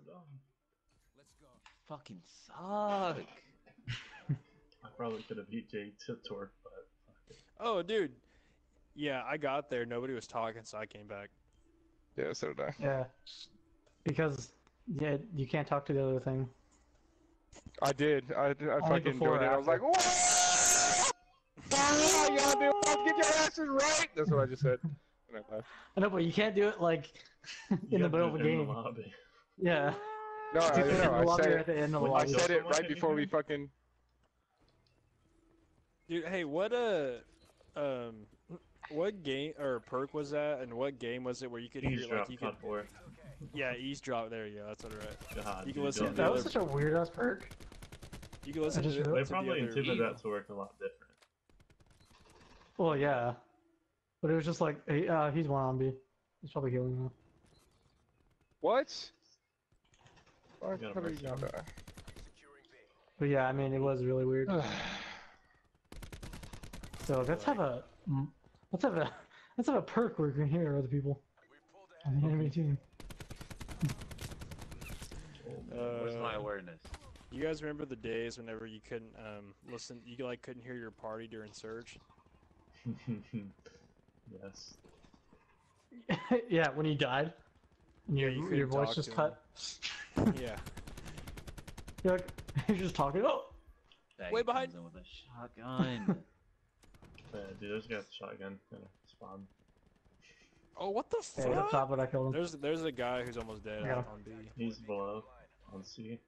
so dumb. Let's go. Fucking suck. I probably could have beat Jay to Torque, but. Oh, dude. Yeah, I got there. Nobody was talking, so I came back. Yeah, so did I. Yeah. Because, yeah, you can't talk to the other thing. I did. I fucking enjoyed it. I was like, what? What y'all do? Get your asses right! That's what I just said. And I left. I know, but you can't do it, like, in the middle of a game. Lobby. Yeah. No, I said it right before we fucking... Dude, hey, what game or perk was that, and what game was it where you could hear like you could? Okay. Yeah, eavesdrop. There you go. That's all right. God, you can listen. To that was such a weird ass perk. You can listen. To they probably intended that to work a lot different. Well, yeah, but it was just like, hey, he's one on B. He's probably healing him. What? Why are you not there? But yeah, I mean, it was really weird. So let's have a perk where we can hear other people on the enemy team. Where's my awareness? You guys remember the days whenever you couldn't listen? You like couldn't hear your party during Surge. Yes. Yeah, when you died, and yeah, your voice just cut. Yeah. You're just talking. Oh, way behind. With a shotgun. Yeah, dude, there's a guy with a shotgun. Spawn. Oh, what the fuck? Hey, up top, but I killed him. There's a guy who's almost dead on B. He's below. On C.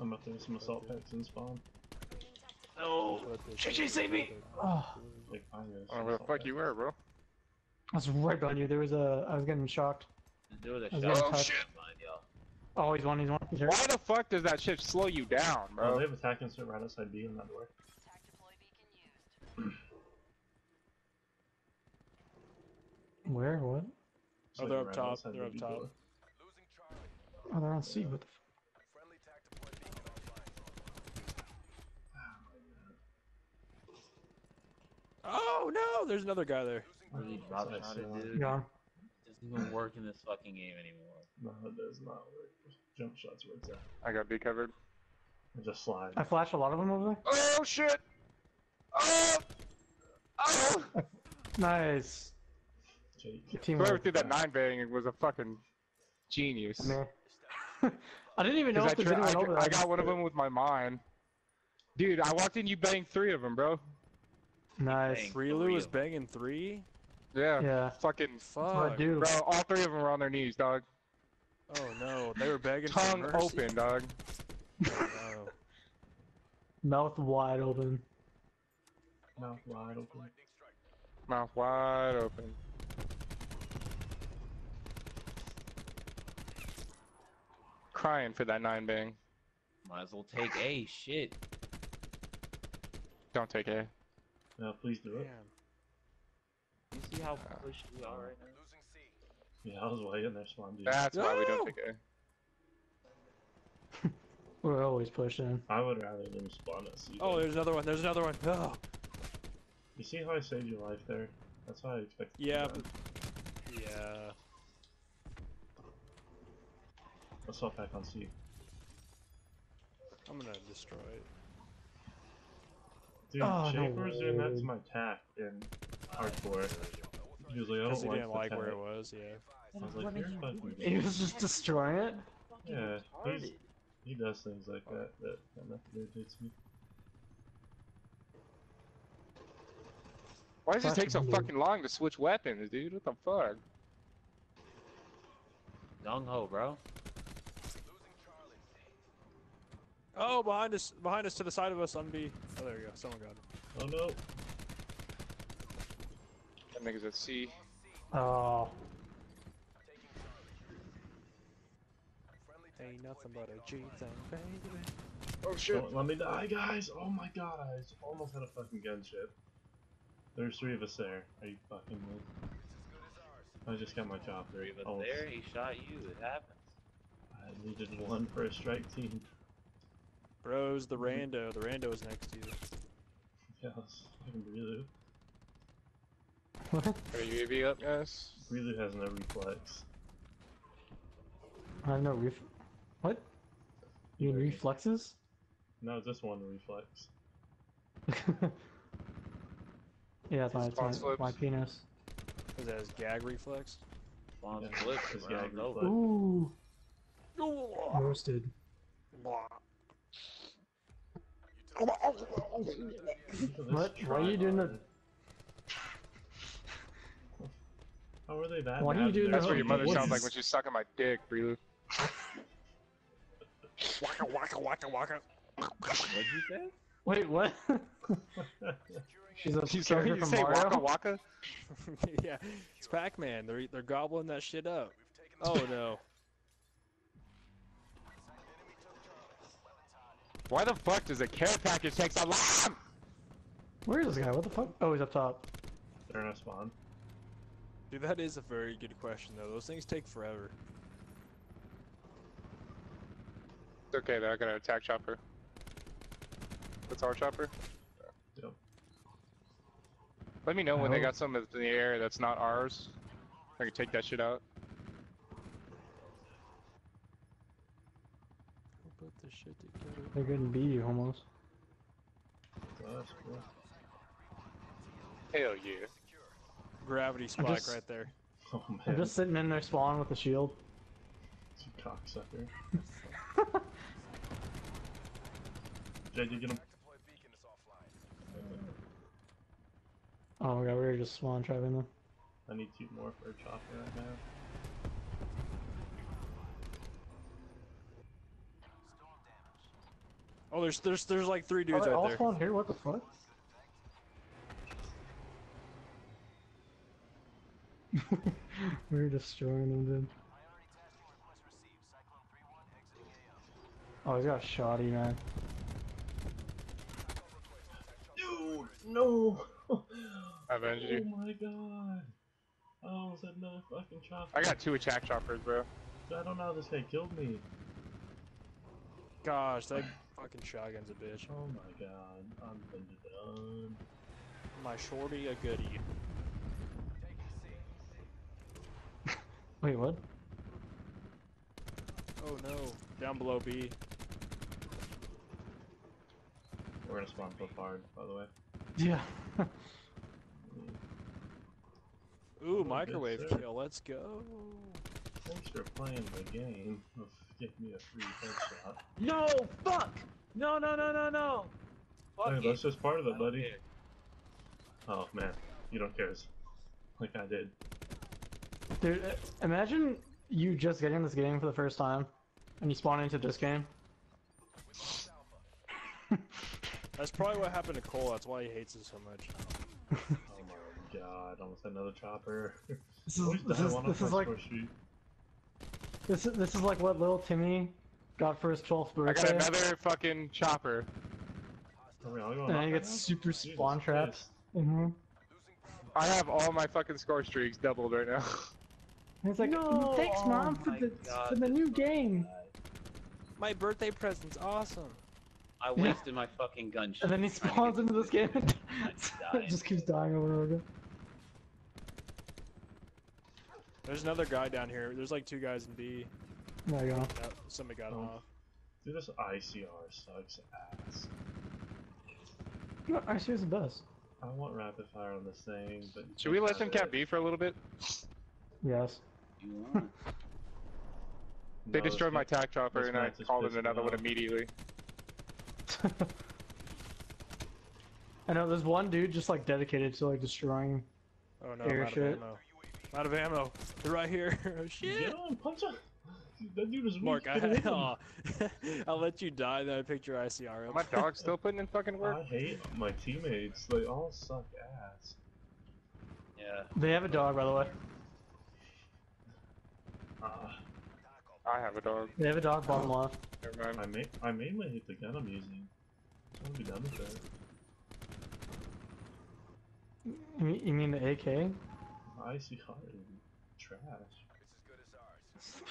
I'm up there with some assault packs in spawn. No! JJ, save me! Oh. I don't know where the fuck you were, bro. I was right behind you. There was a... I was getting shocked. Oh, shit! Oh, he's one. He's here. Why the fuck does that shit slow you down, bro? They have attack instant right outside B in that door. Where? What? Oh, they're up top. They're up top. Oh, they're on C. What the f? Oh no! There's another guy there. It doesn't even work in this fucking game anymore. No, it does not work. Jump shots where it's at. I got B covered. I just slide. I flashed a lot of them over there. Oh shit! Oh! Oh! Nice. Whoever threw that 9-bang was a fucking genius. I didn't even know if there was anyone over there. I got one of them with my mind. Dude, I walked in, you banged 3 of them, bro. Nice. Relu was banging 3? Yeah. Fucking fuck. Bro, all 3 of them were on their knees, dog. Oh no, they were begging for mercy. Tongue open, dog. Oh, no. Mouth wide open. Mouth wide open. Mouth wide open. Crying for that 9-bang. Might as well take A, shit. Don't take A. No, please do it. Damn. You see how pushed we are right now? Losing C. Yeah, I was way in there, Swan, dude. That's why we don't take A. We're always pushing. I would rather them spawn at C. Oh, there's another one. There's another one. Oh. You see how I saved your life there? That's how I expected. Yeah, but... yeah. Let's hop back on C. I'm gonna destroy it. Dude, Jake was doing that to my tack in hardcore. He was like, I don't he didn't like where it was, yeah. I was like, you're fucking... He was just destroying it? Yeah, he does things like that irritates me. Why does it take so fucking long to switch weapons, dude? What the fuck? Gung ho, bro. Oh, behind us, to the side of us, on B. Oh, there we go. Someone got him. Oh no. That nigga's at C. Oh. Ain't nothing but a G thing, baby. Oh shit! Don't let me die, guys! Oh my god, I almost had a fucking gunship. There's 3 of us there. Are you fucking with? I just got my job. 3 of us there. He shot you. It happens. I needed one for a strike team. Bros, the rando. The rando is next to you. Yeah, let's fucking Relu. What? Are you AB up, guys? Relu has no reflex. I have no ref. What? You mean reflexes? No, just one reflex. Yeah, that's my penis. Is that his gag reflex? Spawn flips is gag reflex. Ooh! Roasted. What? Why are you doing that? How are they that? Why are you doing that? That's what your mother sounds like when she's sucking my dick, Breelu. Waka waka waka waka. What'd you say? Wait, what? She's a character from Mario? Waka waka? Yeah, it's Pac-Man. They're gobbling that shit up. Oh no. Why the fuck does a care package take so long? Where is this guy? What the fuck? Oh, he's up top. They're not spawned. Dude, that is a very good question though. Those things take forever. It's okay, they're not gonna attack chopper. That's our chopper? Yeah. Let me know when they got something in the air that's not ours. I can take that shit out. I'll put this shit together. They're gonna beat you almost. Oh, that's cool. Hell yeah. Gravity spike right there. Oh, man. I'm just sitting in there spawn with a shield. It's a cocksucker. Jake, you get him. Oh my god, we were just spawn trapping them. I need 2 more for a chopper right now. Oh, there's like 3 dudes out there. All spawn here? What the fuck? We were destroying them, dude. Oh, he's got a shoddy, man. Dude, no! I avenged you. Oh my god. I almost had another fucking chopper. I got 2 attack choppers, bro. I don't know how this guy killed me. Gosh, that fucking shotgun's a bitch. Oh my god. I'm done. My shorty a goodie. Wait, what? Oh no, down below B. We're gonna spawn so hard, by the way. Yeah. Ooh, microwave kill, let's go. Thanks for playing the game. Give me a free headshot. No, fuck! No, no, no, no, no! Fuck it. That's just part of it, buddy. Oh man, you don't care. Like I did. Dude, imagine you just getting this game for the first time, and you spawn into this game. That's probably what happened to Cole, that's why he hates it so much. Oh my god, almost another chopper. This is like what little Timmy got for his 12th birthday. I got another fucking chopper. And then he gets super spawn traps. I have all my fucking score streaks doubled right now. It's like, no, thanks mom for the new game. My birthday present's awesome. I wasted my fucking gun shit. And then he spawns into this game and just keeps dying over and over again. There's another guy down here. There's like 2 guys in B. There you go. Yep, somebody got him off. Dude, this ICR sucks ass. No, ICR's the best. I want rapid fire on this thing, but... Should we let them cap B for a little bit? Yes. No, they destroyed my tac chopper and I called in another one immediately. I know, there's one dude just like dedicated to like destroying air shit. Oh no, out of ammo. They're right here. Oh shit! Get on, punch him! That dude is Mark, I'll let you die, then I picked your ICR up. My dog's still putting in fucking work. I hate my teammates. They all suck ass. Yeah. They have a dog, by the way. I have a dog. They have a dog, bottom left. Never mind. I mainly hate the gun I'm using. I'm gonna be done with that. You mean the AK? ICR is trash.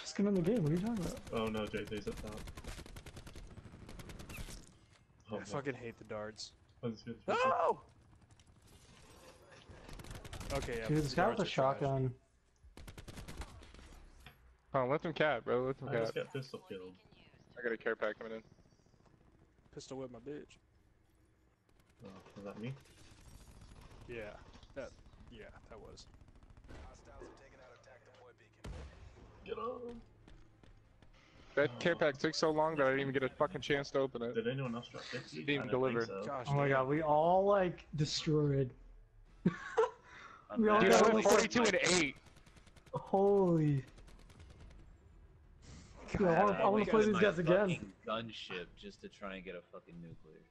Just get in the game, what are you talking about? Oh no, JJ's up top. Oh, I fucking hate the darts. Oh, no! Okay, yeah. Dude, this guy with a shotgun. Oh, let them cat, bro. Let them cat. I just got pistol killed. I got a care pack coming in. Pistol with my bitch. Oh, was that me? Yeah. That was. Hostiles have taken out attack deploy beacon. Get on. That care pack took so long that I didn't even get a fucking chance to open it. Did anyone else drop 50? Didn't even deliver. So. Gosh, oh my god, we all like destroyed. We all got like 42 and 8. Holy. God, yo, I want to play these guys again. Gunship just to try and get a fucking nuclear.